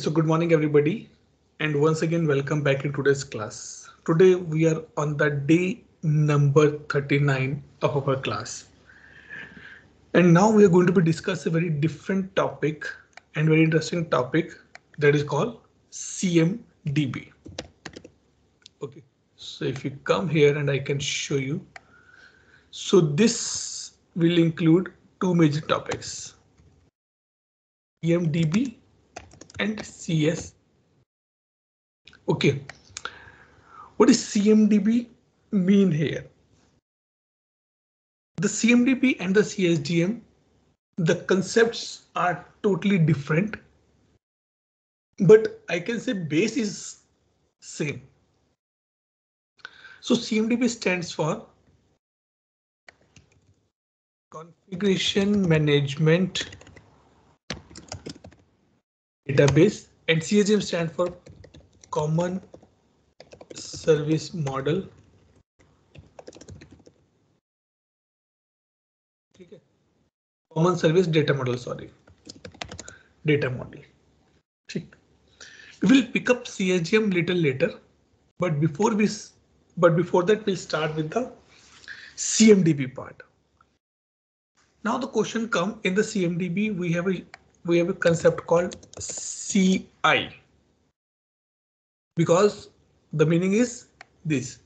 So good morning everybody, and once again welcome back in today's class. Today we are on the day number 39 of our class, and now we are going to be discussing a very different topic and very interesting topic that is called CMDB. Okay, so if you come here and I can show you, so this will include two major topics, CMDB and CS. Okay, what does CMDB mean here? The CMDB and the CSDM, the concepts are totally different, but I can say base is same. So CMDB stands for Configuration Management Database, and CSGM stands for Common Service Model. Okay. Common Service Data Model, sorry. Data model. Okay. We will pick up CSGM little later, but before that we'll start with the CMDB part. Now the question comes, in the CMDB we have a concept called CI, because the meaning is this: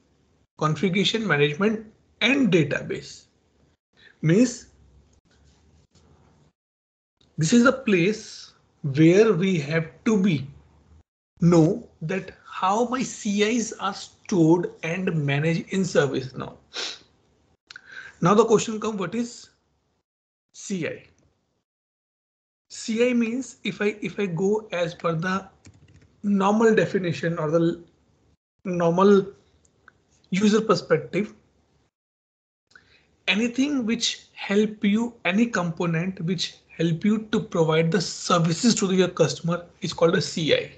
configuration management and database, means this is a place where we have to be know that how my CIs are stored and managed in ServiceNow. Now the question comes, what is CI? CI means if I go as per the normal definition or the normal user perspective, anything which help you, any component which help you to provide the services to your customer is called a CI.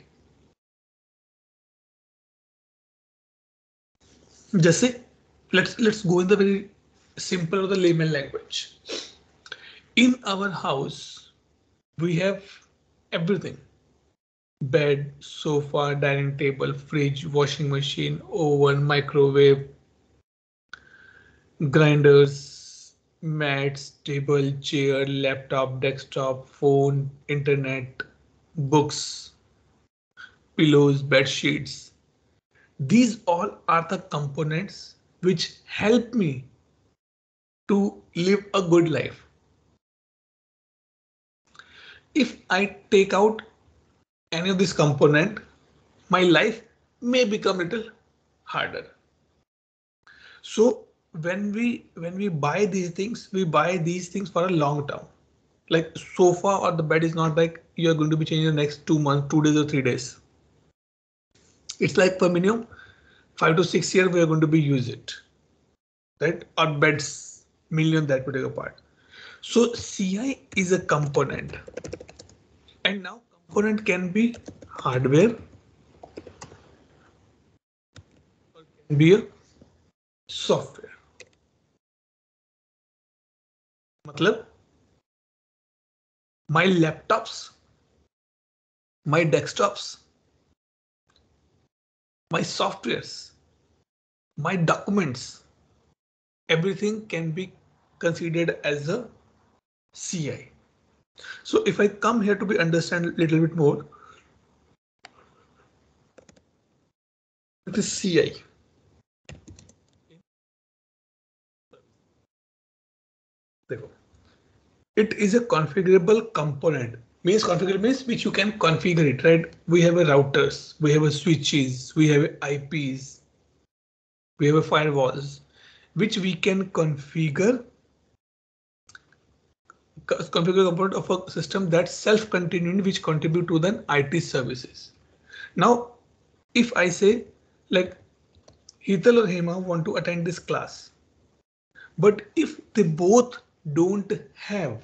Just say, let's go in the very simple or the layman language. In our house, we have everything: bed, sofa, dining table, fridge, washing machine, oven, microwave, grinders, mats, table, chair, laptop, desktop, phone, internet, books, pillows, bed sheets. These all are the components which help me to live a good life. If I take out any of this component, my life may become a little harder. So when we buy these things, we buy these things for a long term. Like sofa or the bed is not like you're going to be changing the next 2 months, 2 days or 3 days. It's like for minimum 5 to 6 years we are going to be use it, right? Or beds, million, that particular part. So CI is a component, and now component can be hardware or can be a software. Matlab, my laptops, my desktops, my softwares, my documents, everything can be considered as a CI. So if I come here to be understand a little bit more, it is CI. It is a configurable component, means configurable means which you can configure it, right? We have a routers, we have a switches, we have IPs, we have a firewalls, which we can configure component of a system that's self-contained, which contribute to the IT services. Now, if I say like Hital or Hema want to attend this class, but if they both don't have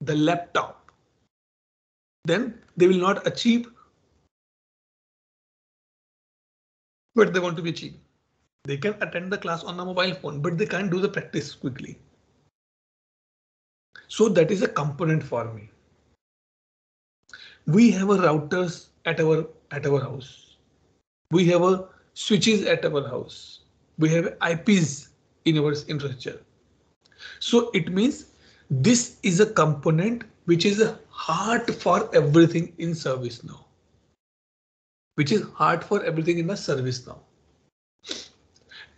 the laptop, then they will not achieve what they want to achieve. They can attend the class on the mobile phone, but they can't do the practice quickly. So that is a component for me. we have a routers at our house. We have a switches at our house. We have IPs in our infrastructure. So it means this is a component which is a heart for everything in ServiceNow. Which is hard for everything in the ServiceNow.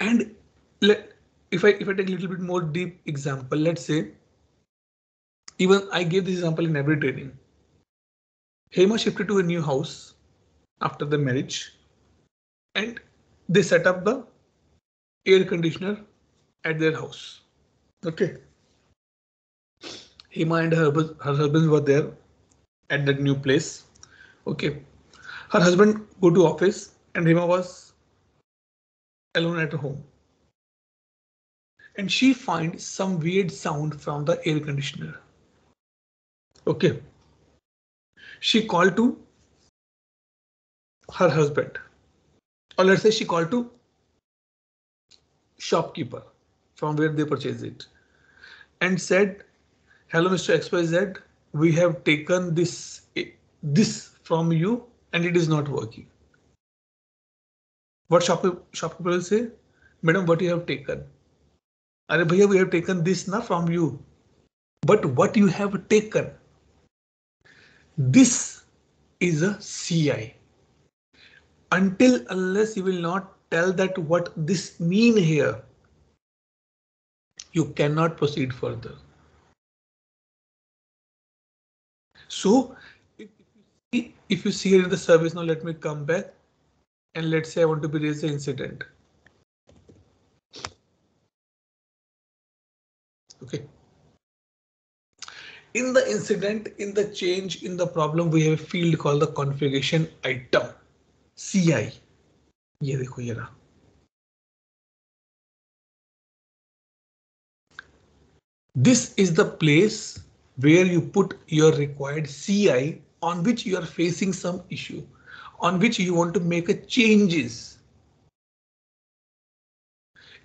And if I take a little bit more deep example, let's say, even I gave this example in every training. Hema shifted to a new house after the marriage, and they set up the air conditioner at their house. Okay. Hema and her husband were there at that new place. Okay. Her husband go to office and Hema was alone at home. And she finds some weird sound from the air conditioner. Okay. She called to her husband, or let's say she called to shopkeeper from where they purchased it and said, hello, Mr. XYZ, we have taken this from you and it is not working. What shopkeeper will say? Madam, what you have taken? Arey bhaiya, we have taken this na from you, but what you have taken? This is a CI. Until unless you will not tell that what this mean here, you cannot proceed further. So if you see here in the ServiceNow, let me come back and let's say I want to raise the incident. Okay. In the incident, in the change, in the problem, we have a field called the configuration item, CI. ये देखो ये रहा. This is the place where you put your required CI on which you are facing some issue, on which you want to make a changes.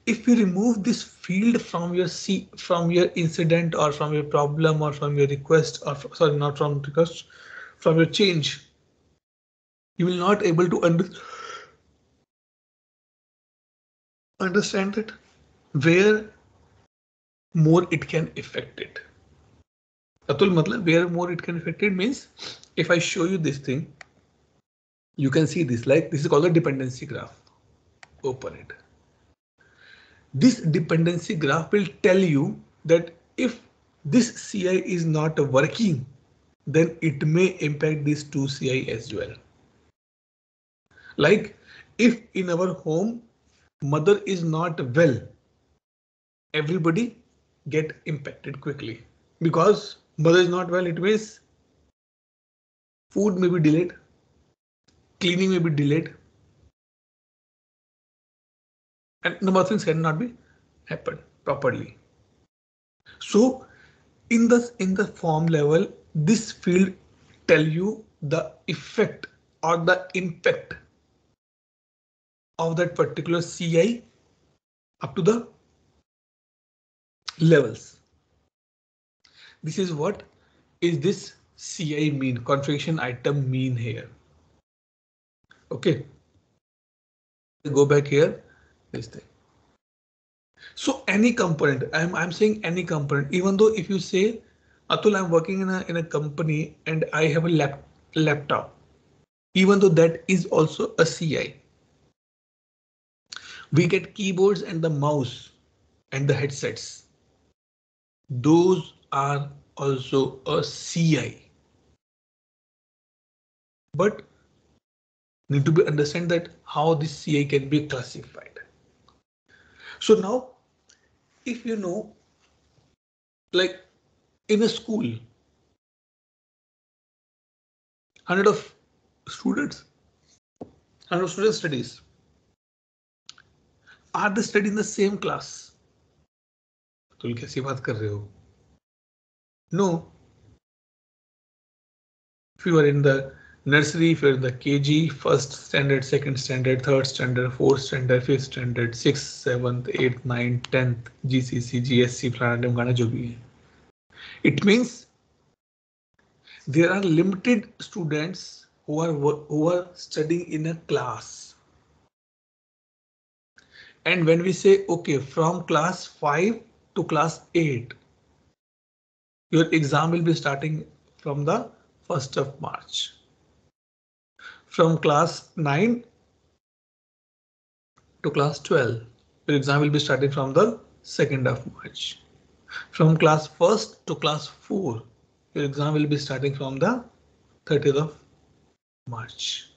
If you remove this field from your incident or from your problem or from your request, or sorry, not from request, from your change, you will not able to understand it, where more it can affect it. Atul, matlab where more it can affect it means, if I show you this thing, you can see this, like this is called a dependency graph. Open it. This dependency graph will tell you that if this CI is not working, then it may impact these two CI as well. Like if in our home, mother is not well, everybody get impacted quickly because mother is not well. It means food may be delayed, cleaning may be delayed, and number of things cannot be happened properly. So in the form level, this field tell you the effect or the impact of that particular CI up to the levels. This is what is this CI mean, configuration item mean here. Okay. Go back here. This thing. So any component, I'm saying any component, even though if you say, Atul, I'm working in a company and I have a laptop, even though that is also a CI. We get keyboards and the mouse and the headsets. Those are also a CI. But need to be understand that how this CI can be classified. So now, if you know, like in a school, 100 students studies. Are they studying in the same class? तुम कैसी बात कर रहे हो? No. If you are in the nursery, if you're in the KG, first standard, second standard, third standard, fourth standard, fifth standard, sixth, seventh, eighth, ninth, tenth, GCC, GSC, planetarium, Ghana, jo bhi hai. It means there are limited students who are studying in a class. And when we say, OK, from class 5 to class 8, your exam will be starting from the 1st of March. From class 9 to class 12, your exam will be starting from the 2nd of March. From class 1st to class 4, your exam will be starting from the 30th of March.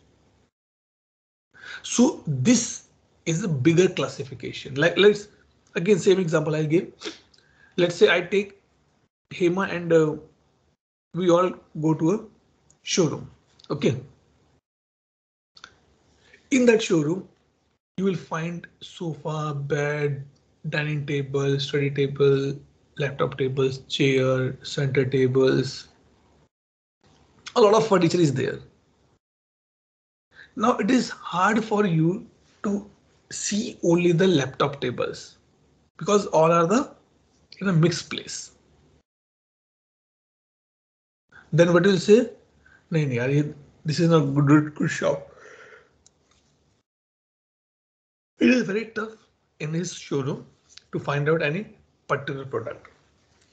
So this is a bigger classification. Like let's again same example I gave. Let's say I take Hema and we all go to a showroom. OK. In that showroom, you will find sofa, bed, dining table, study table, laptop tables, chair, center tables. A lot of furniture is there. Now it is hard for you to see only the laptop tables because all are in a mixed place. Then what do you say? No, this is not a good shop. It is very tough in his showroom to find out any particular product.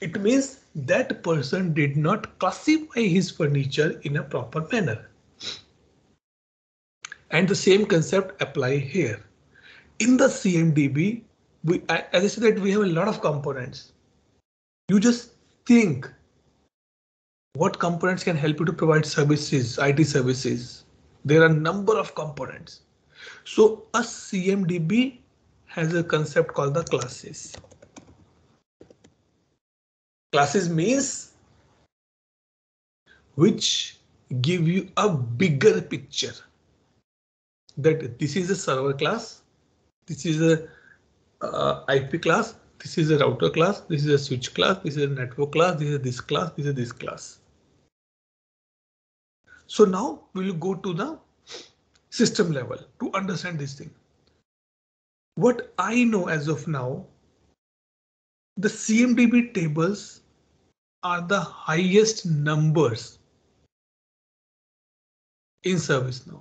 It means that person did not classify his furniture in a proper manner. And the same concept apply here. In the CMDB, as I said that we have a lot of components. You just think what components can help you to provide services, IT services. There are a number of components. So a CMDB has a concept called the classes. Classes means which give you a bigger picture that this is a server class, this is a IP class, this is a router class, this is a switch class, this is a network class, this is this class, this is this class. So now we will go to the system level to understand this thing. What I know as of now, the CMDB tables are the highest numbers in ServiceNow.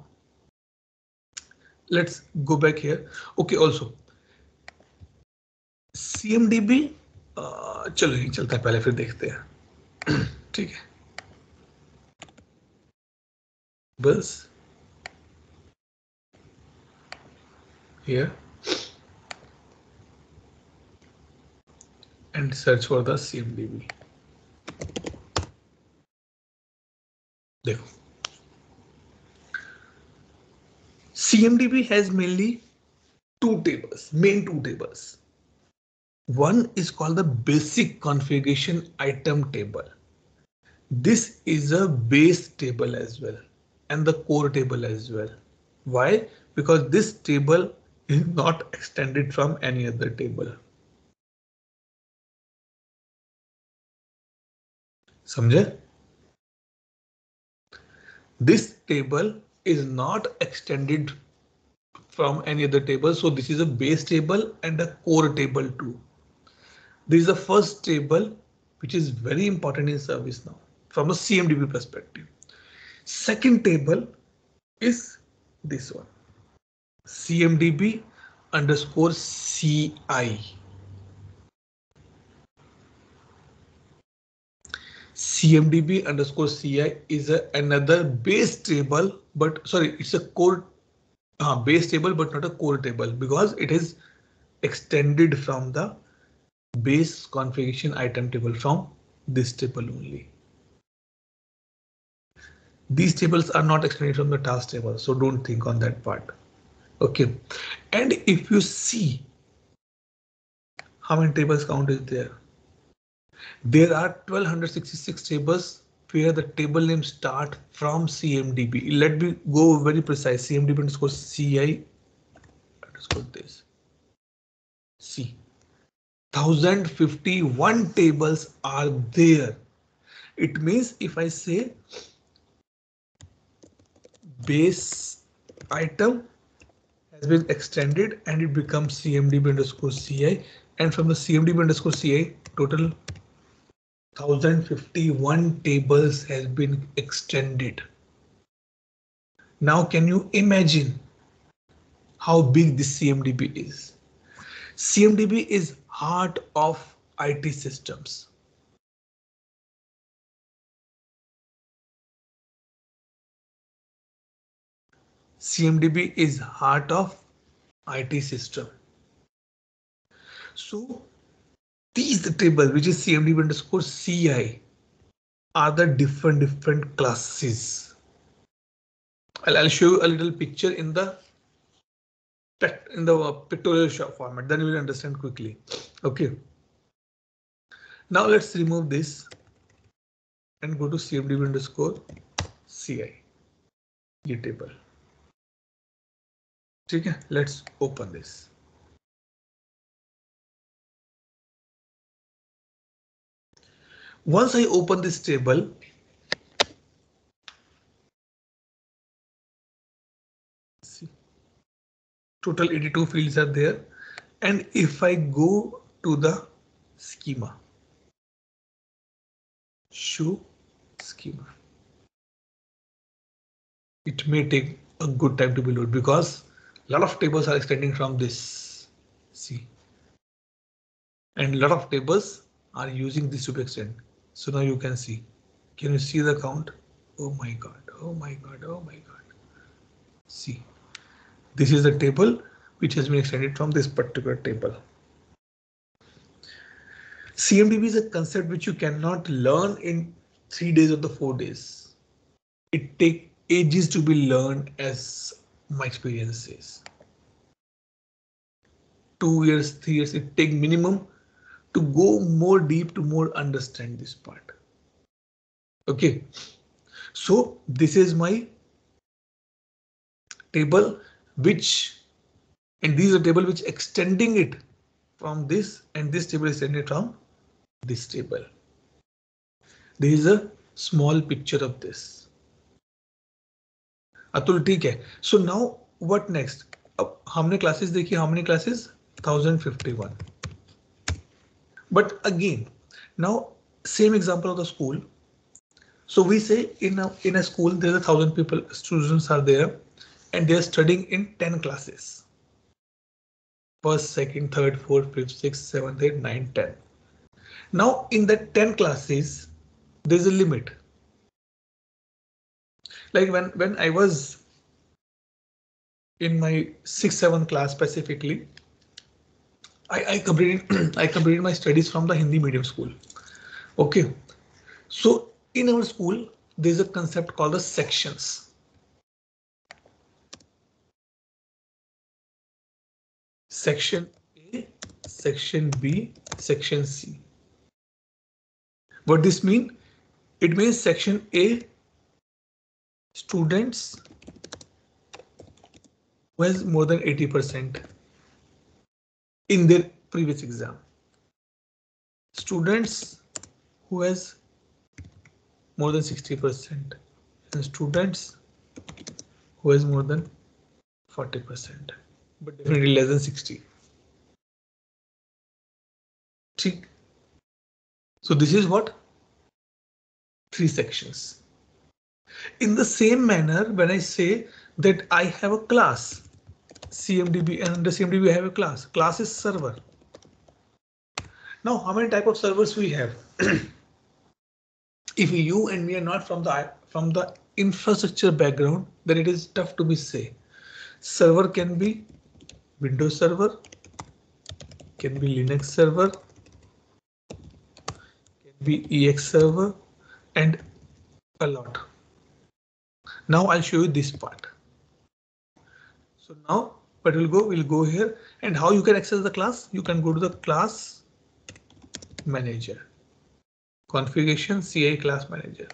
Let's go back here. OK, also CMDB. चलो ये चलता है पहले फिर देखते हैं. ठीक है. बस. Here. And search for the CMDB. देखो. CMDB has mainly two main tables. One is called the basic configuration item table. This is a base table as well and the core table as well. Why? Because this table is not extended from any other table. Samjhe? This table is not extended from any other table. So this is a base table and a core table too. This is the first table which is very important in ServiceNow from a CMDB perspective. Second table is this one, CMDB_CI. CMDB_CI is another base table, but sorry, it's a core base table, but not a core table because it is extended from the base configuration item table from this table only. These tables are not extended from the task table, so don't think on that part. OK, and if you see how many tables count is there. There are 1266 tables where the table names start from CMDB. Let me go very precise. CMDB_CI. Underscore this. See, 1051 tables are there. It means if I say base item has been extended and it becomes CMDB_CI, and from the CMDB_CI total 1051 tables has been extended. Now can you imagine how big this CMDB is? CMDB is heart of IT systems. CMDB is heart of IT system. So these the table which is CMDB_CI are the different classes. I'll show you a little picture in the pictorial format, then you will understand quickly. Okay. Now let's remove this and go to CMDB_CI Git table. Okay, let's open this. Once I open this table, see, total 82 fields are there. And if I go to the schema, show schema, it may take a good time to be loaded because a lot of tables are extending from this. See, and a lot of tables are using this to extend. So now you can see. Can you see the count? Oh my god! Oh my god! Oh my god! See, this is the table which has been extended from this particular table. CMDB is a concept which you cannot learn in 3 days or the 4 days. It takes ages to be learned, as my experience is. 2 years, 3 years, it takes minimum to go more deep to more understand this part. OK, so this is my table which, and these are table which extending it from this, and this table is extended from this table. There is a small picture of this. Atul, ठीक है. So now what next? अब हमने classes देखी, how many classes? 1051. But again, now same example of the school. So we say in a school there are 1,000 people, students are there, and they are studying in 10 classes. First, second, third, fourth, fifth, sixth, seventh, eighth, ninth, 10. Now in the 10 classes, there is a limit. Like when I was in my 6th, 7th class specifically, I completed my studies from the Hindi medium school. OK, so in our school, there's a concept called the sections. Section A, Section B, Section C. What this mean? It means Section A, students was more than 80% in their previous exam. Students who has more than 60%, and students who has more than 40%, but definitely less than 60. So this is what? 3 sections. In the same manner, when I say that I have a class, CMDB, and under CMDB I have a class. Class is server. Now, how many type of servers we have? If you and me are not from the infrastructure background, then it is tough to be say. Server can be Windows server, can be Linux server, can be EX server, and a lot. Now I'll show you this part. So now, but we'll go here, and how you can access the class? You can go to the class manager, configuration CI class manager.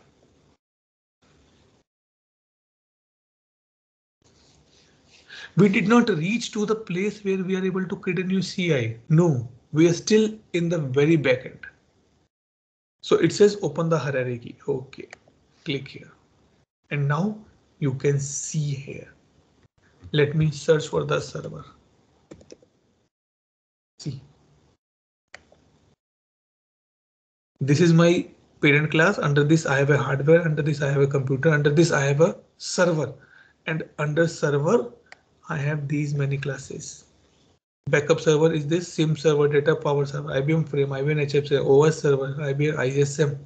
We did not reach to the place where we are able to create a new CI. No, we are still in the very back end. So it says open the hierarchy. OK, click here. And now you can see here. Let me search for the server. See. This is my parent class. Under this, I have a hardware. Under this, I have a computer. Under this, I have a server. And under server, I have these many classes. Backup server is this, SIM server, data power server, IBM frame, IBM HF server, OS server, IBM ISM.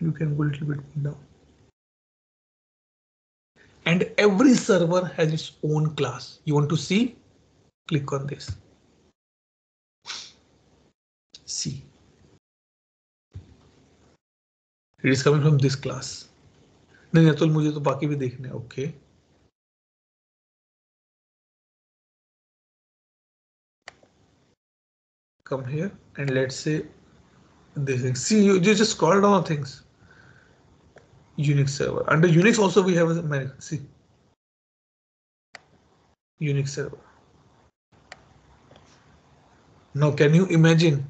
You can go a little bit down. And every server has its own class. You want to see? Click on this. See. It is coming from this class. Then I told मुझे तो बाकी भी देखने. Okay. Come here and let's say this. See, you just scroll down things. Unix server. Under Unix also we have a, see, Unix server. Now can you imagine?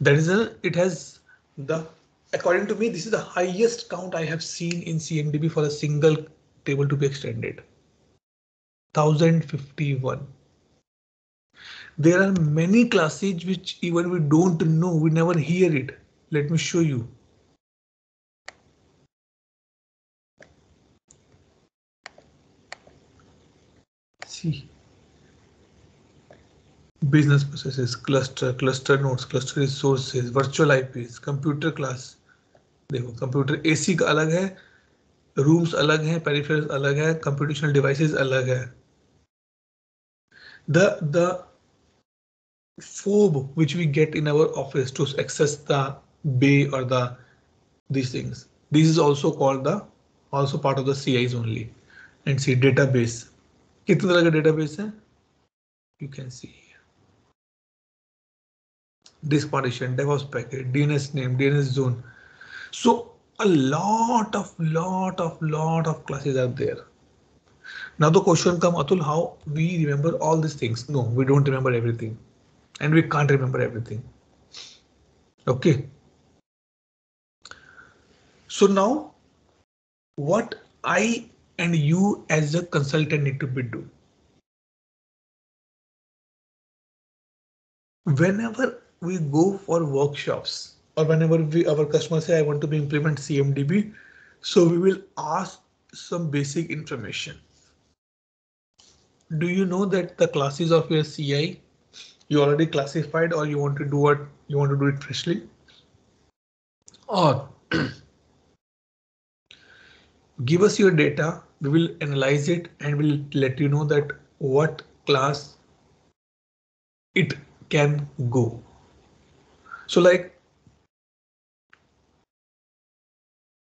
That is a, it has the, according to me, this is the highest count I have seen in CMDB for a single table to be extended. 1051. There are many classes which even we don't know, we never hear it. Let me show you. See, business processes, cluster, cluster nodes, cluster resources, virtual IPs, computer class. देखो computer AC का अलग है, rooms अलग है, peripherals अलग है, computational devices अलग है. The fob which we get in our office to access the bay or the these things. This is also called the, also part of the CIs only. And see database. कितने तरह का database है? You can see here. Disk partition, DevOps packet, DNS name, DNS zone. So a lot of classes are there. Now the question comes, Atul, how we remember all these things? No, we don't remember everything. And we can't remember everything. OK. So now what I and you as a consultant need to be do. Whenever we go for workshops or whenever we, our customer say, I want to implement CMDB. So we will ask some basic information. Do you know that the classes of your CI you already classified, or you want to do what you want to do it freshly? Or give us your data, we will analyze it and we'll let you know that what class it can go. So like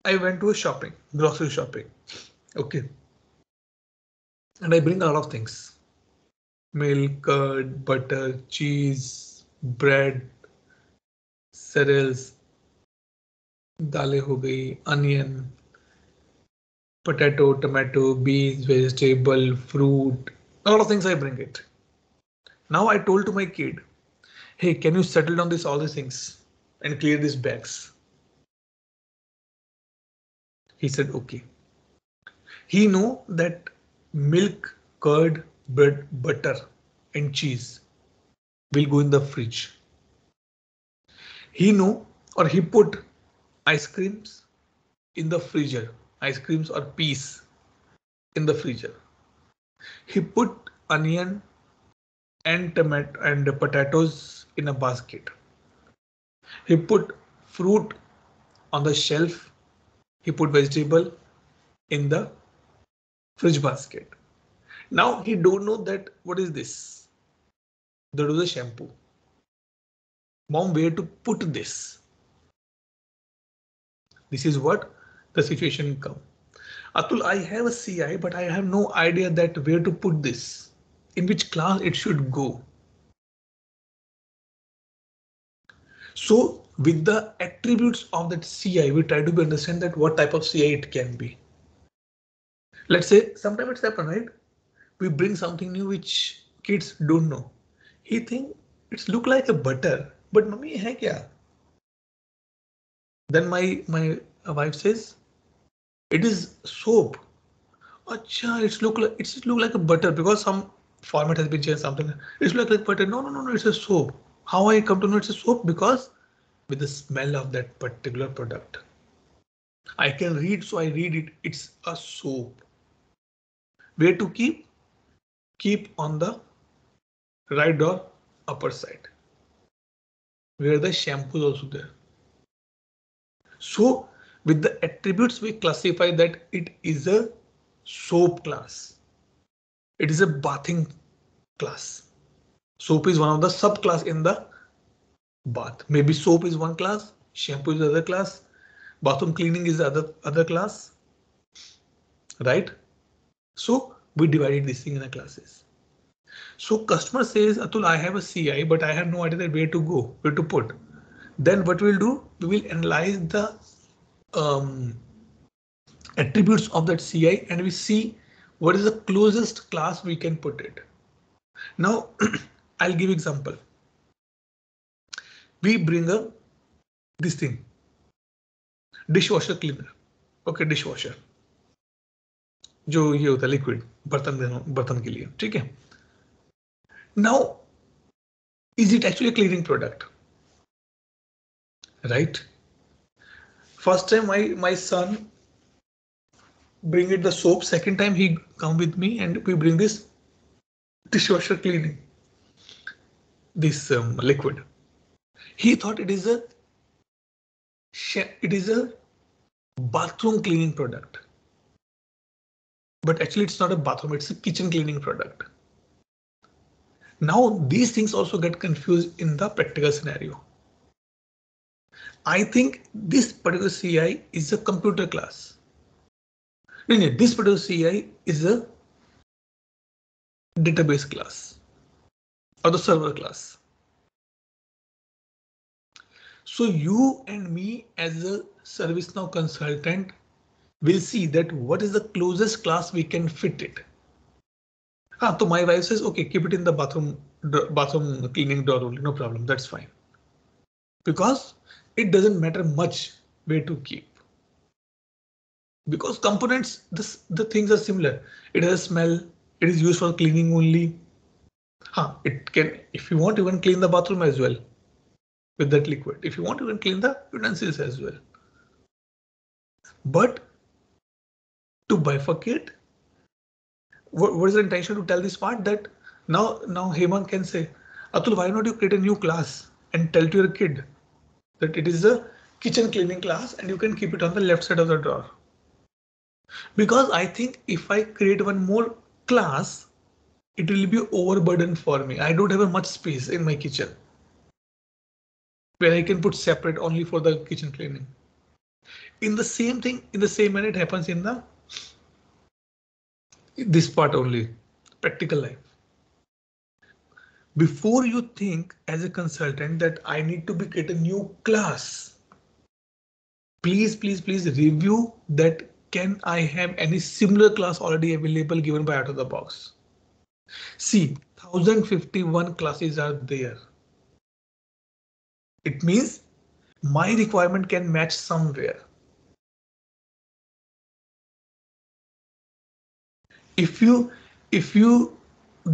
I went to a shopping, grocery shopping. Okay. And I bring a lot of things. Milk, curd, butter, cheese, bread, cereals, dale ho gayi, onion, potato, tomato, beans, vegetable, fruit, a lot of things I bring it. Now I told to my kid, hey, can you settle down this all these things and clear these bags? He said, OK. He know that milk, curd, bread, butter and cheese will go in the fridge. He know, or he put ice creams in the freezer, ice creams or peas in the freezer. He put onion and tomato and potatoes in a basket. He put fruit on the shelf. He put vegetable in the fridge basket. Now he don't know that what is this? That was a shampoo. Mom, where to put this? This is what the situation come. Atul, I have a CI, but I have no idea that where to put this, in which class it should go. So with the attributes of that CI, we try to understand that what type of CI it can be. Let's say sometimes it's happened, right? We bring something new which kids don't know. He think it's look like a butter, but mummy hai kya? Then my wife says, it is soap. Achha, it's look like a butter because some format has been changed. Something it's look like butter. No, it's a soap. How I come to know it's a soap because with the smell of that particular product. I can read, so I read it. It's a soap. Where to keep? Keep on the right or upper side, where the shampoo is also there. So with the attributes, we classify that it is a soap class. It is a bathing class. Soap is one of the subclass in the bath. Maybe soap is one class, shampoo is the other class, bathroom cleaning is the other class, right? So we divided this thing in the classes. So customer says, Atul, I have a CI, but I have no idea where to go, where to put. Then what we'll do, we will analyze the attributes of that CI and we see what is the closest class we can put it. Now I'll give example. We bring up this thing. Dishwasher cleaner. Okay, dishwasher. जो ये होता है liquid बर्तन के लिए, ठीक है. Now, is it actually a cleaning product? Right? First time my son bring it the soap. Second time he come with me and we bring this dishwasher cleaning, this liquid. He thought it is a bathroom cleaning product. But actually it's not a bathroom, it's a kitchen cleaning product. Now these things also get confused in the practical scenario. I think this particular CI is a computer class. No, this particular CI is a database class or the server class. So you and me as a ServiceNow consultant will see that what is the closest class we can fit it. Ah, so my wife says, okay, keep it in the bathroom cleaning door only, no problem, that's fine. Because it doesn't matter much where to keep. Because components, the things are similar. It has a smell, it is used for cleaning only. Huh, it can, if you want, you can clean the bathroom as well with that liquid. If you want, you can clean the utensils as well. But to bifurcate, what is the intention to tell this part that now Hemant can say, Atul, why not you create a new class and tell to your kid that it is a kitchen cleaning class and you can keep it on the left side of the drawer. Because I think if I create one more class, it will be overburdened for me. I don't have much space in my kitchen where I can put separate only for the kitchen cleaning. In the same thing, in the same manner, it happens in this part only, practical life. Before you think as a consultant that I need to create a new class, please review that. Can I have any similar class already available given by out of the box? See, 1051 classes are there. It means my requirement can match somewhere. If you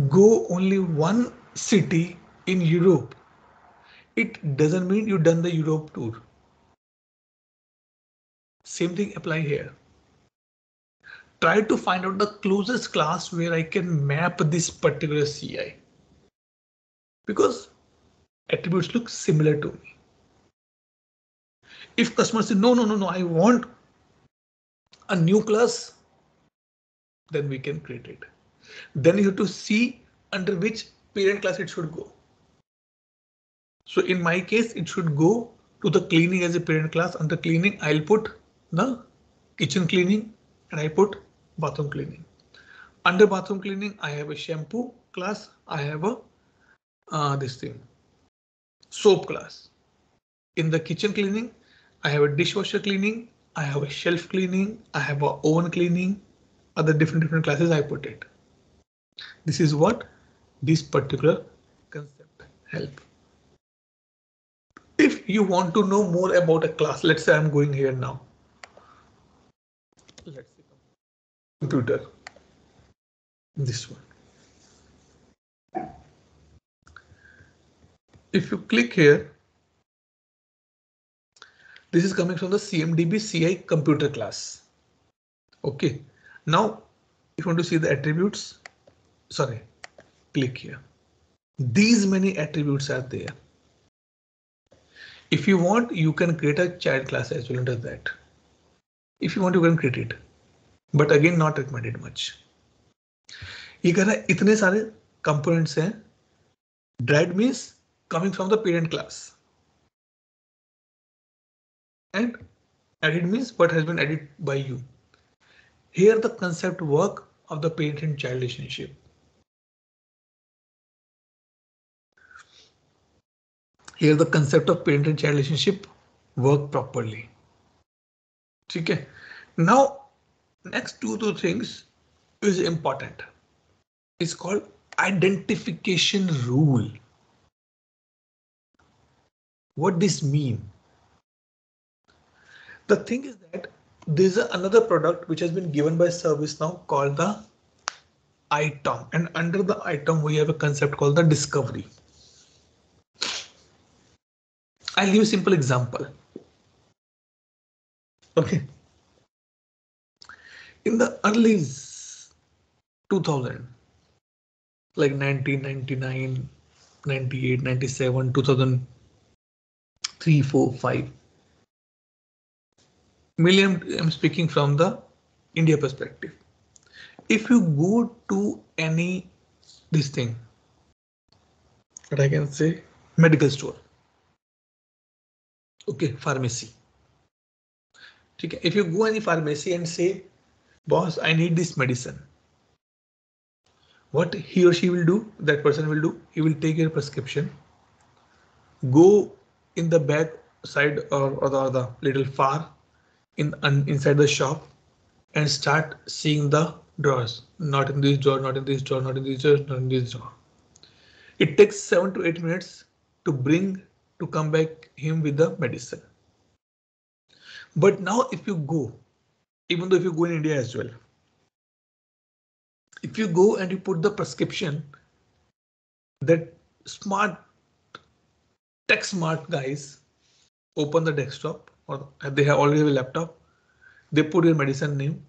go only one city in Europe, it doesn't mean you've done the Europe tour. Same thing apply here. Try to find out the closest class where I can map this particular CI, because attributes look similar to me. If customers say, no, I want a new class, then we can create it. Then you have to see under which parent class it should go. So in my case, it should go to the cleaning as a parent class. Under cleaning, I'll put the kitchen cleaning and I put bathroom cleaning. Under bathroom cleaning, I have a shampoo class. I have a soap class. In the kitchen cleaning, I have a dishwasher cleaning. I have a shelf cleaning. I have a oven cleaning. Other different classes I put it. This is what this particular concept help. If you want to know more about a class, let's say I'm going here now. Let's see. Computer. This one. If you click here, This is coming from the CMDB CI computer class. OK, now if you want to see the attributes, sorry, click here. These many attributes are there. If you want, you can create a child class as well under that. If you want, you can create it, but again, not recommended much. You can have itne sare components hain. Derived means coming from the parent class. And added means what has been added by you. Here the concept work of the parent and child relationship. Here the concept of parent and child relationship work properly. Okay. Now next two things is important. It's called identification rule. What this mean? The thing is that there's another product which has been given by ServiceNow called the ITOM, and under the ITOM we have a concept called the discovery. I'll give you a simple example. Okay. In the early 2000, like 1999, 98, 97, 2003, 4, 5. Million, I'm speaking from the India perspective. If you go to any this thing, what I can say, medical store. Okay, pharmacy. If you go any pharmacy and say, boss, I need this medicine. What he or she will do, that person will do, he will take your prescription. Go in the back side or the little far inside the shop and start seeing the drawers. Not in this drawer, not in this drawer, not in this drawer, not in this drawer. It takes 7 to 8 minutes to come back him with the medicine. But now if you go, even though if you go in India as well, if you go and you put the prescription, that smart tech smart guys open the desktop, or they have already a laptop, they put your medicine name,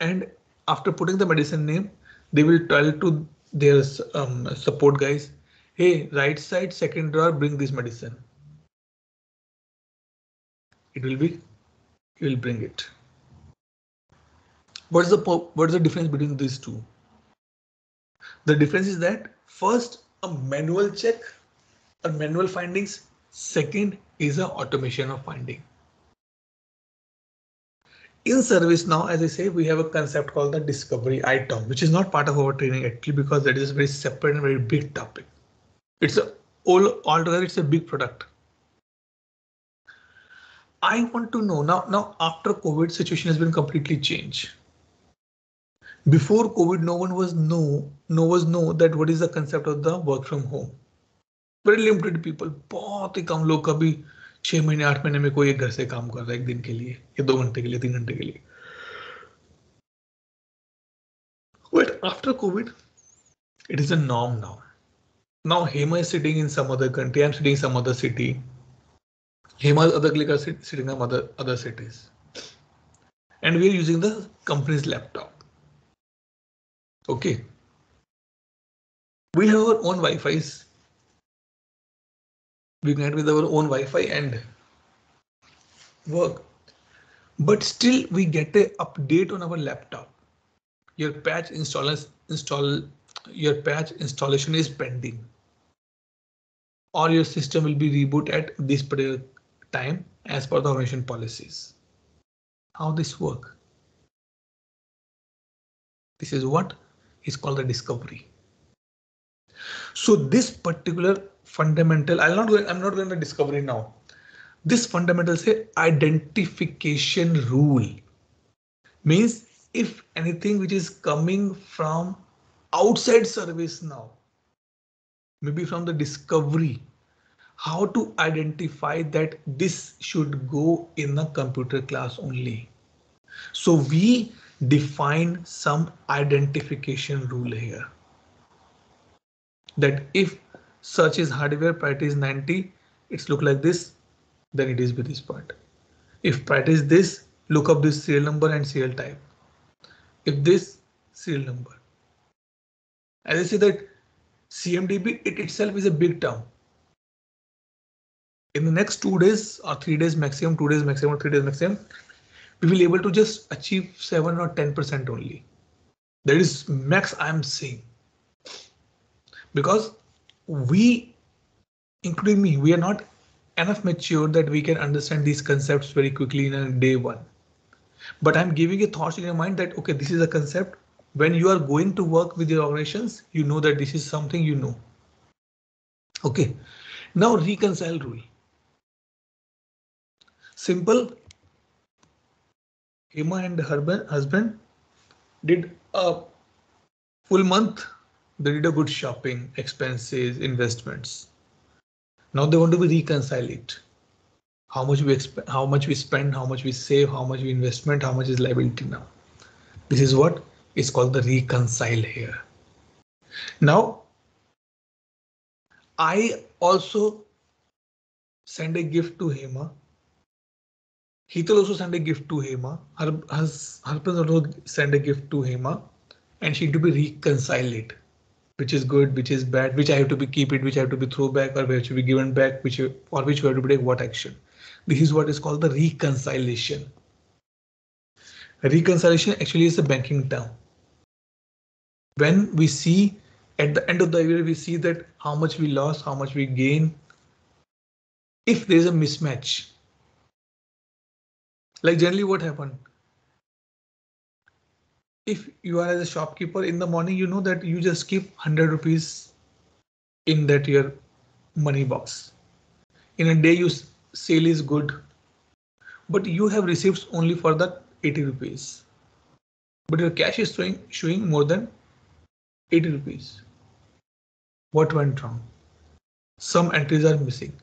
and after putting the medicine name, they will tell to their support guys, hey, right side second drawer, bring this medicine. He will bring it. What is the difference between these two? The difference is that first a manual check or manual findings. Second is an automation of finding. In ServiceNow, as I say, we have a concept called the discovery item, which is not part of our training actually, because that is a very separate and very big topic. It's altogether it's a big product. I want to know now after COVID, situation has been completely changed. Before COVID, no one was know that what is the concept of the work from home. Very limited people, बहुत ही कम लोग कभी 6 महीने 8 महीने में कोई एक घर से काम कर रहा है एक दिन के लिए या 2 घंटे के लिए 3 घंटे के लिए. But after COVID, it is a norm now. Now Hema is sitting in some other country. I am sitting in some other city. Hema is other clicker sitting in other cities. And we are using the company's laptop. OK. We have our own Wi-Fi's. We connect with our own Wi-Fi and work. But still we get an update on our laptop. Your patch installation is pending. Or your system will be rebooted at this particular time as per the automation policies. How this work? This is what is called the discovery. So this particular fundamental, I'm not going to discovery now. This fundamental say identification rule means if anything which is coming from outside ServiceNow, maybe from the discovery, how to identify that this should go in a computer class only. So we define some identification rule here. That if search is hardware, priority is 90, it's look like this. then it is with this part. If part is this, look up this serial number and serial type. If this, serial number. As I say that CMDB, it itself is a big term. In the next 2 days or 3 days maximum, 2 days maximum, 3 days maximum, we will able to just achieve 7 or 10% only. That is max I am seeing. Because we, including me, we are not enough mature that we can understand these concepts very quickly in a day one. But I'm giving you thoughts in your mind that, okay, this is a concept. When you are going to work with your organizations, you know that this is something you know. Okay, now reconcile rule. Simple. Hema and her husband did a full month. They did a good shopping, expenses, investments. Now they want to reconcile it. How much we spend, how much we save, how much we investment, how much is liability now. This is what is called the reconcile here. Now, I also send a gift to Hema. Hital also sent a gift to Hema. Her husband also sent a gift to Hema, and she had to be reconcile it. Which is good, which is bad, which I have to be keep it, which I have to be throw back, or which should be given back, which for which we have to take what action. This is what is called the reconciliation. Reconciliation actually is a banking term. When we see at the end of the year, we see that how much we lost, how much we gain. If there is a mismatch, like generally what happened? If you are as a shopkeeper in the morning, you know that you just keep 100 rupees in that your money box. In a day, your sale is good, but you have receipts only for that 80 rupees. But your cash is showing more than 80 rupees. What went wrong? Some entries are missing.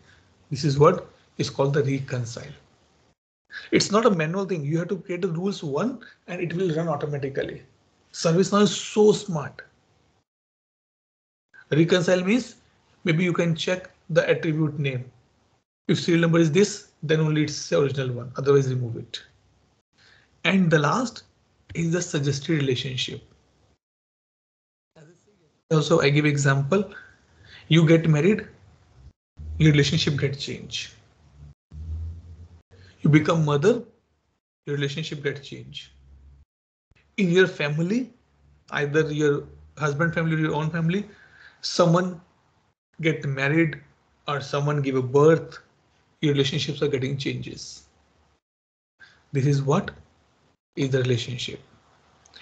This is what is called the reconcile. It's not a manual thing. You have to create the rules one and it will run automatically. ServiceNow is so smart. Reconcile means maybe you can check the attribute name. If serial number is this, then only it's the original one. Otherwise, remove it. And the last is the suggested relationship. Also, I give example. You get married, your relationship gets changed. You become mother, your relationship gets changed. In your family, either your husband family or your own family, someone get married or someone give a birth, your relationships are getting changes. This is what is the relationship.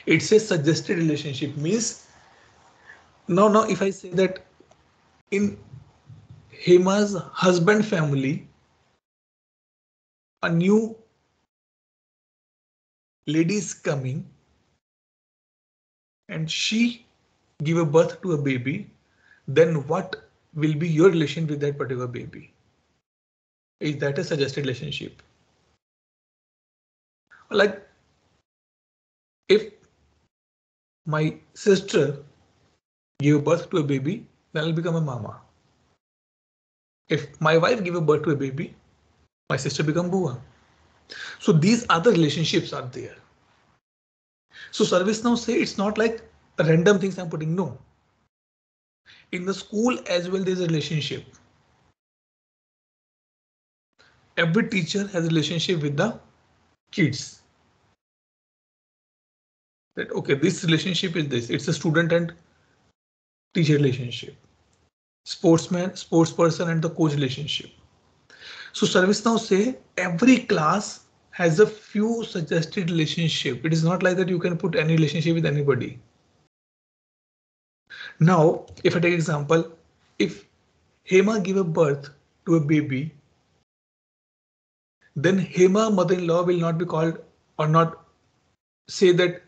It's a suggested relationship means. Now if I say that in Hema's husband family, a new lady is coming and she give a birth to a baby, then what will be your relation with that particular baby? Is that a suggested relationship? Like if my sister gave birth to a baby, then I'll become a mama. If my wife gave birth to a baby, my sister become Bua. So these other relationships are there. So ServiceNow say it's not like random things I'm putting. No. In the school as well, there's a relationship. Every teacher has a relationship with the kids. That okay, this relationship is this. It's a student and teacher relationship. Sportsman, sports person and the coach relationship. So ServiceNow say every class has a few suggested relationship. It is not like that you can put any relationship with anybody. Now, if I take example, if Hema give a birth to a baby, then Hema mother-in-law will not be called or not say that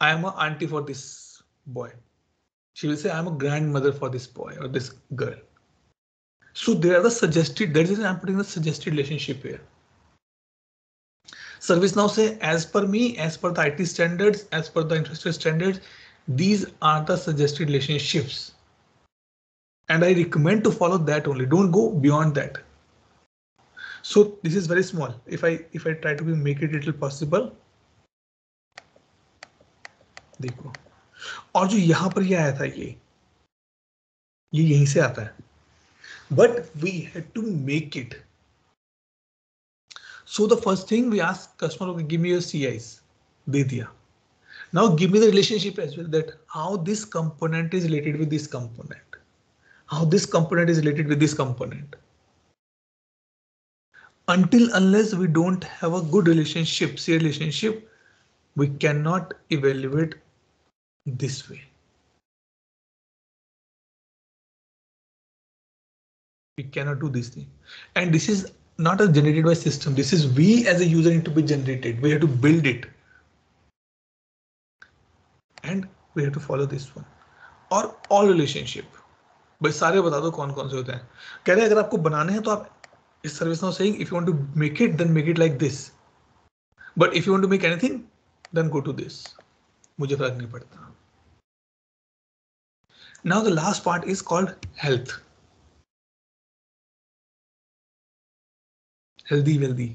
I am an auntie for this boy. She will say I am a grandmother for this boy or this girl. So there are the suggested, that is I'm putting the suggested relationship here. ServiceNow say as per me, as per the IT standards, as per the industry standards, these are the suggested relationships. And I recommend to follow that only. Don't go beyond that. So this is very small. If I try to make it little possible, देखो, और जो यहाँ पर ये आया था ये यहीं से आता है, but we had to make it. So the first thing we asked customer, okay, give me your CIs. दे दिया. Now give me the relationship as well, that how this component is related with this component, how this component is related with this component. Until unless we don't have a good relationship, CI relationship, we cannot evaluate this way. We cannot do this thing, and this is not a generated by system. This is we as a user need to be generated. We have to build it. And we have to follow this one or all relationship. भाई सारे बता दो कौन कौन से होते हैं. कह रहे हैं अगर आपको बनाने हैं तो आप इस ServiceNow saying if you want to make it then make it like this, but if you want to make anything then go to this. मुझे फर्क नहीं पड़ता. Now the last part is called health. Healthy, wealthy.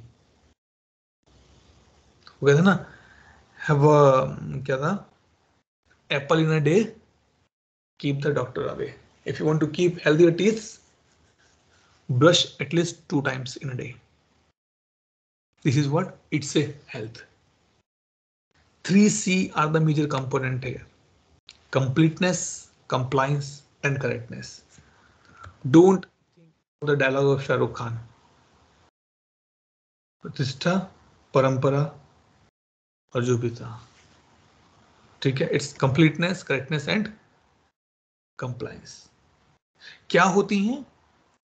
वो कहता ना have a, क्या था? Apple in a day, keep the doctor away. If you want to keep healthier teeth, brush at least 2 times in a day. This is what it's a health. 3C are the major component here. Completeness, compliance and correctness. Don't think of the dialogue of Shah Rukh Khan. Pratishtha, Parampara aur jo bhi tha. It's completeness, correctness and compliance. क्या होती हैं?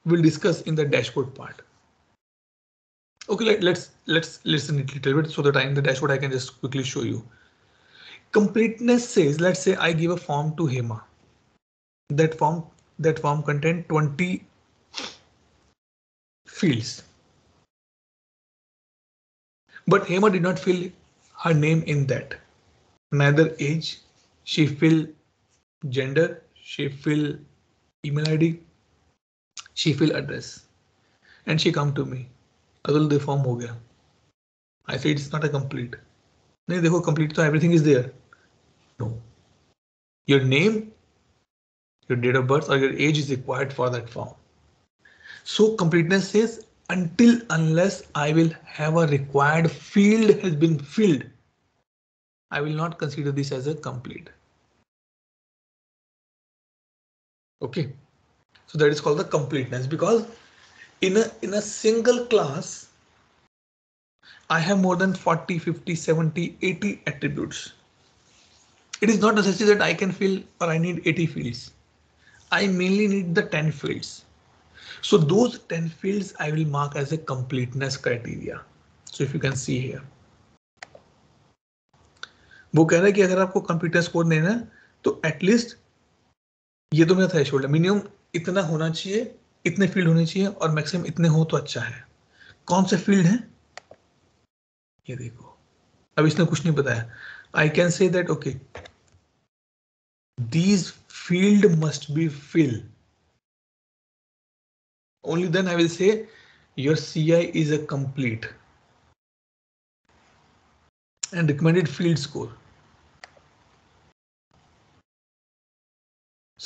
We'll discuss in the dashboard part. Okay, let's listen it a little bit so that in the dashboard I can just quickly show you. Completeness says, let's say I give a form to Hema. That form contains 20 fields. But Hema did not fill her name in that. Neither age, she fill gender, she fill email ID, she fill address, and she come to me. Adul, the form ho gaya. I say it's not a complete. Nahi dekho complete to everything is there. No. Your name, your date of birth, or your age is required for that form. So completeness says until unless I will have a required field has been filled, I will not consider this as a complete. Okay, so that is called the completeness, because in a single class, I have more than 40, 50, 70, 80 attributes. It is not necessary that I can fill or I need 80 fields. I mainly need the 10 fields. So those 10 fields I will mark as a completeness criteria. So if you can see here. वो कह रहा है कि अगर आपको computer score देना है तो एटलीस्ट ये तो मेरा थ्रेशोल्ड है, मिनिमम इतना होना चाहिए, इतने फील्ड होने चाहिए और मैक्सिमम इतने हो तो अच्छा है. कौन से फील्ड हैं ये देखो. अब इसने कुछ नहीं बताया. I can say that okay these field must be fill, only then I will say your CI is a complete and recommended field score.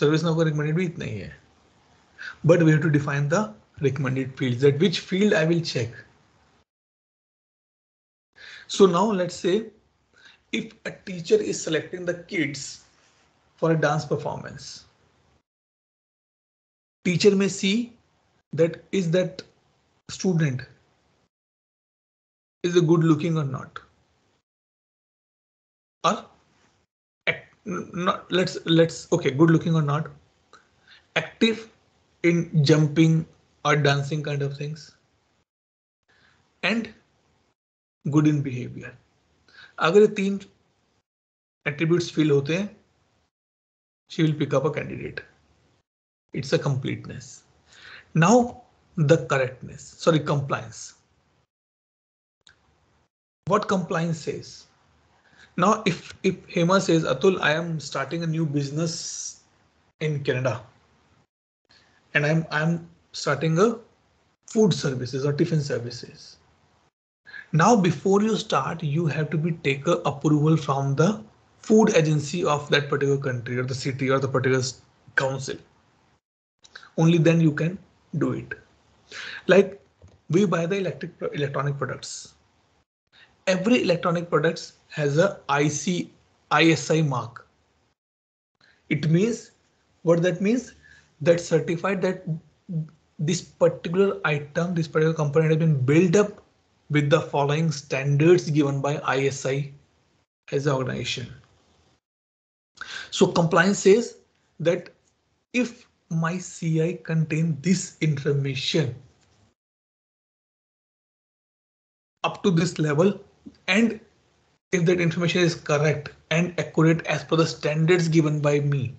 ServiceNow का recommended भी इतना ही है, but we have to define the recommended fields, that which field I will check. So now let's say if a teacher is selecting the kids for a dance performance, teacher may see that is that student is a good looking or not. Or not, let's okay, good looking or not, active in jumping or dancing kind of things, and good in behavior. अगर ये 3 attributes fill होते हैं, she will pick up a candidate. It's a completeness. Now the correctness, sorry, compliance. What compliance says? Now, if Hema says, Atul, I am starting a new business in Canada and I'm starting a food services or tiffin services. Now, before you start, you have to be take a approval from the food agency of that particular country or the city or the particular council. Only then you can do it. Like we buy the electronic products. Every electronic products has a ISI mark. It means what that means, that certified that this particular item, this particular component has been built up with the following standards given by ISI as an organization. So compliance says that if my CI contains this information up to this level, and if that information is correct and accurate as per the standards given by me,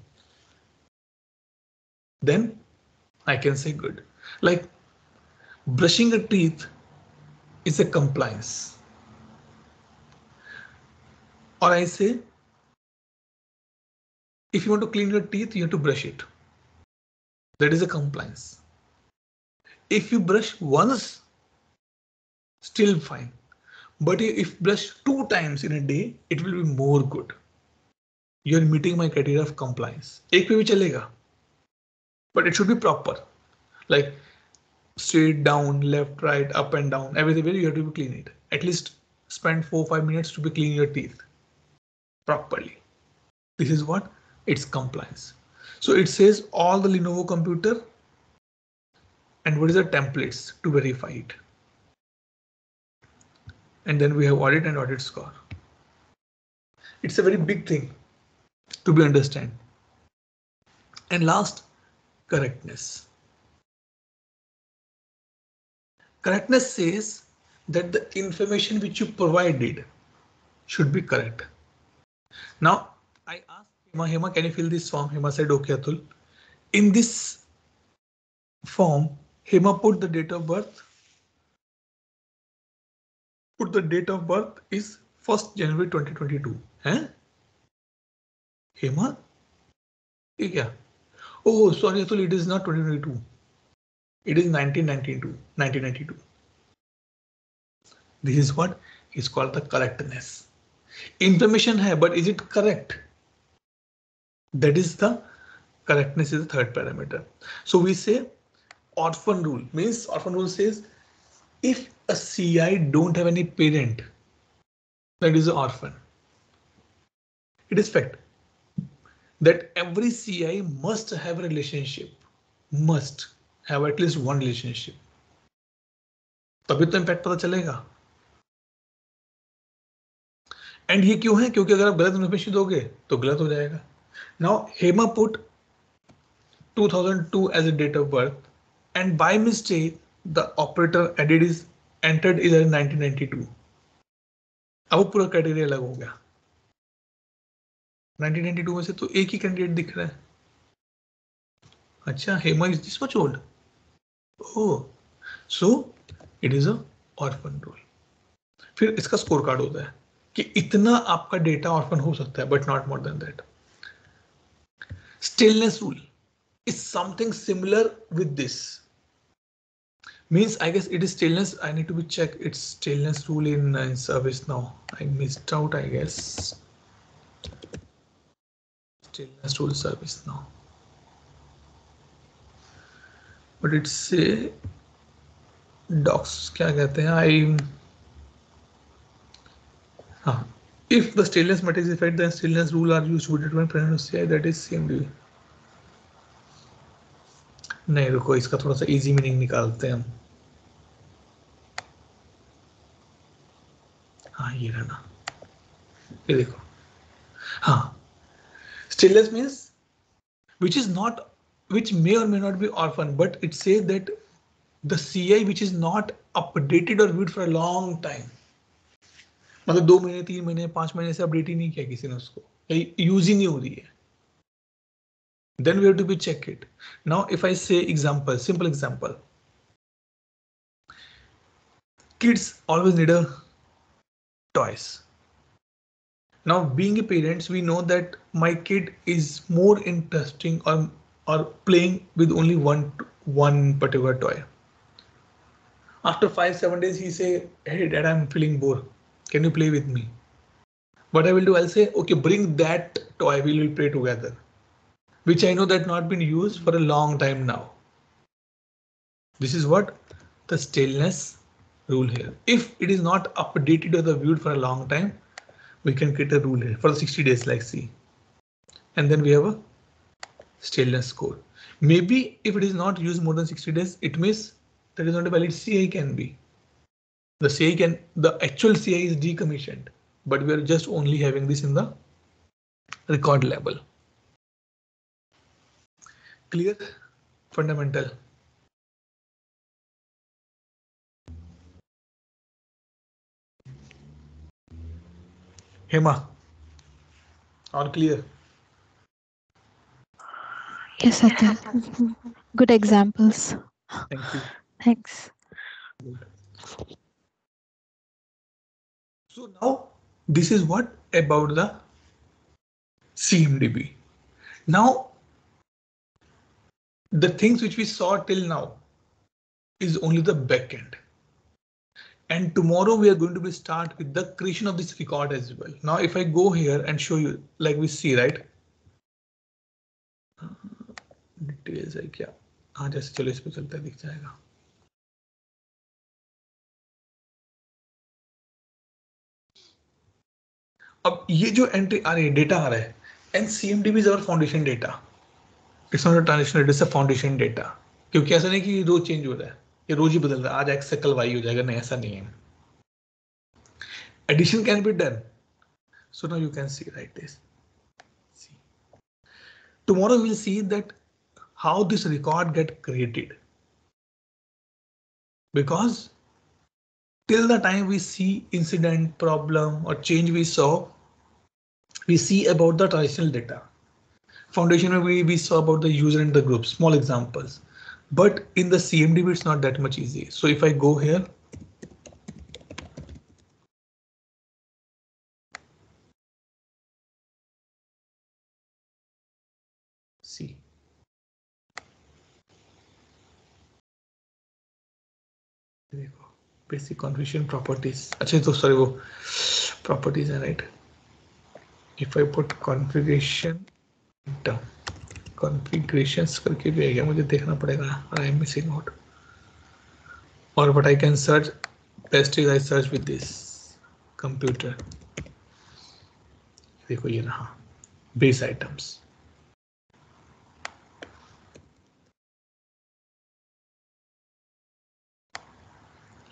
then I can say good. Like brushing your teeth is a compliance. Or I say, if you want to clean your teeth, you have to brush it. That is a compliance. If you brush once, still fine. But if brush 2 times in a day, it will be more good. You're meeting my criteria of compliance. Ek pe bhi chalega, but it should be proper. Like straight, down, left, right, up and down, everywhere you have to clean it. At least spend 4 or 5 minutes to be clean your teeth properly. This is what it's compliance. So it says all the Lenovo computer and what is the templates to verify it. And then we have audit and audit score. It's a very big thing to be understand. And last, correctness. Correctness says that the information which you provided should be correct. Now I asked Hema, can you fill this form? Hema said, okay, Atul. In this form, Hema put the date of birth. Put the date of birth is 1st January 2022. Eh? Hema? Yeah. Oh, sorry, Atul, it is not 2022. It is 1992. This is what is called the correctness. Information hai, but is it correct? That is the correctness is the third parameter. So we say orphan rule means orphan rule says if a CI don't have any parent, that is an orphan. It is fact that every CI must have a relationship, must have at least one relationship. तभी तो impact पता चलेगा. And ये क्यों है? क्योंकि अगर आप गलत information दोगे तो गलत हो जाएगा. Now Hema put 2002 as a date of birth, and by mistake the operator entered is 1992. अब पूरा criteria अलग हो गया. 1992 में से तो एक ही candidate दिख रहा है. अच्छा, Hema is this much old. Oh, so it is a orphan rule. फिर इसका scorecard होता है कि इतना आपका data orphan हो सकता है, but not more than that. Stillness rule is something similar with this. Means I guess it is stillness. I need to be checked. It's stillness rule in ServiceNow. I missed out, I guess. Stillness rule ServiceNow. But it's a docs. Kya kehte hain? If the stillness matrix is fed, then stillness rule are used to determine presence of CI, that is CMDB. नहीं रुको, इसका थोड़ा सा easy meaning निकालते हैं हम. हाँ ये रहना, ये देखो. हाँ, stillness means which may or may not be orphan, but it says that the CI which is not updated or viewed for a long time. मतलब 2 महीने 3 महीने 5 महीने से अपडेट ही नहीं किया किसी ने उसको, यूज ही नहीं हो रही है. Then we have to be check it. Now if I say example, simple example. Kids always need a toys. Now being a parents, we know that my kid is more interesting or playing with only one particular toy. After 5-7 days, he say, hey dad, I'm feeling bored. Can you play with me? What I will do, I'll say, okay, bring that toy, we will play together, which I know that not been used for a long time now. This is what the stateless rule here. If it is not updated or the viewed for a long time, we can create a rule here for 60 days like C. And then we have a stateless code. Maybe if it is not used more than 60 days, it means that is not a valid CI can be. The CI can, the actual CI is decommissioned, but we are just only having this in the record level. Clear? Fundamental. Hema, all clear? Yes, Satya. Good examples. Thank you. Thanks. Good. So now this is what about the CMDB. Now the things which we saw till now is only the backend. And tomorrow we are going to be start with the creation of this record as well. Now if I go here and show you, like we see, right? Details like, yeah. Ah, just chalo ispe chalta dikh jayega. Ab ye jo entry aa rahi hai, data aa raha hai, and CMDB is our foundation data. It's not a transitional, it's a foundation data. क्योंकि ऐसा नहीं कि रोज change हो रहा है. ये रोज ही बदल रहा है, आज एक्स से कल वाई हो जाएगा, नहीं ऐसा नहीं है. Addition can be done, so now you can see right this. Tomorrow we'll see that how this record get created, because till the time we see incident, problem or change we saw, we see about the traditional data. Foundation we saw about the user and the group, small examples. But in the CMDB, it's not that much easy. So if I go here. See. There you go. Basic configuration properties. Achha, so sorry, wo properties are right. If I put configuration down. Configurations करके भी आ गया, मुझे देखना पड़ेगा. I am missing out. Or what I can search, best is I search with this computer. देखो ये रहा base items.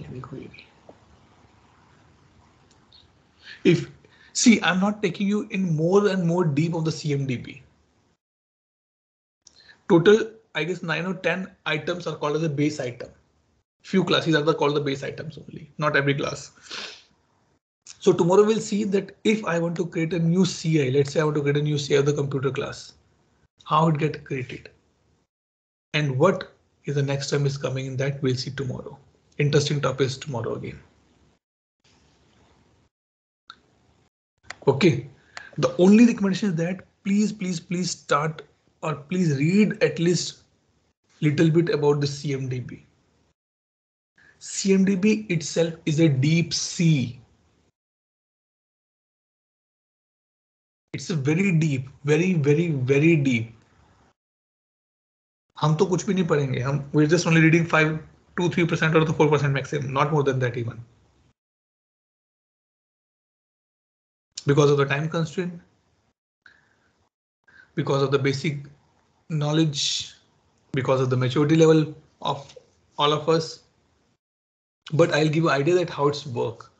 ये देखो ये. If see, I'm not taking you in more and more deep of the CMDB. Total, I guess 9 or 10 items are called as a base item. Few classes are called the base items only, not every class. So tomorrow we'll see that if I want to create a new CI, let's say I want to create a new CI of the computer class, how it get created. And what is the next term is coming in that we'll see tomorrow. Interesting topics tomorrow again. OK, the only recommendation is that please start or please read at least little bit about the CMDB. CMDB itself is a deep sea. It's a very deep, very deep. हम तो कुछ भी नहीं पढ़ेंगे. हम we're just only reading 2-3% or the 4% maximum, not more than that even. Because of the time constraint. Because of the basic knowledge, because of the maturity level of all of us. But I'll give you an idea that how it's work,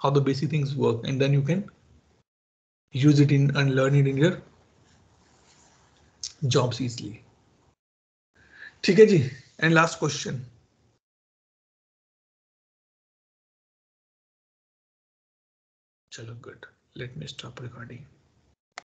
how the basic things work, and then you can use it in and learn it in your jobs easily. ठीक है जी, and last question. Chalo, good. Let me stop recording.